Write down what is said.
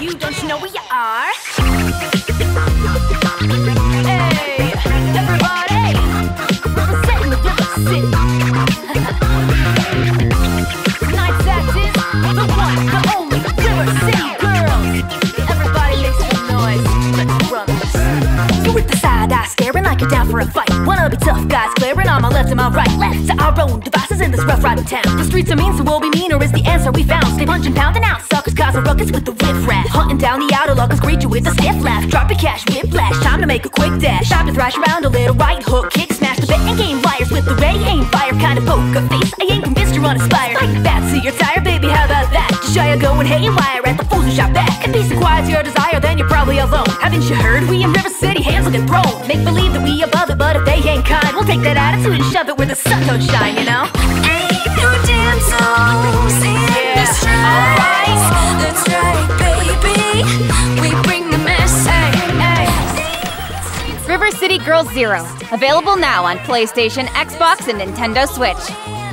You don't know who you are? Hey, everybody! Representing the River City. Tonight's act is the one, the only River City Girls. Everybody makes some noise. Let's run this. You with the side eye staring like you're down for a fight. Wanna be tough guys glaring on my left and my right. Left to our own devices in this rough riding town. The streets are mean, so we'll be meaner is the answer we found. Stay punching, pounding out suckers, causing ruckus with the riffraff. Hunting down the outer lockers, greet you with a stiff laugh. Drop your cash, whiplash, time to make a quick dash. Time to thrash around a little right hook, kick, smash. The betting game liars with the ray aim fire. Kind of poker face, I ain't convinced you're uninspired. Like that, see you're tired, baby, how about that? Just shy of going haywire at the fools who shot back. If peace acquires your desire, then you're probably alone. Haven't you heard? We in River City, hands looking prone. Make believe that we above it, but if they ain't kind, we'll take that attitude and shove it where the sun don't shine, you know? Ain't no damn souls in the streets. That's right, baby. We bring the mess. River City Girls Zero. Available now on PlayStation, Xbox, and Nintendo Switch.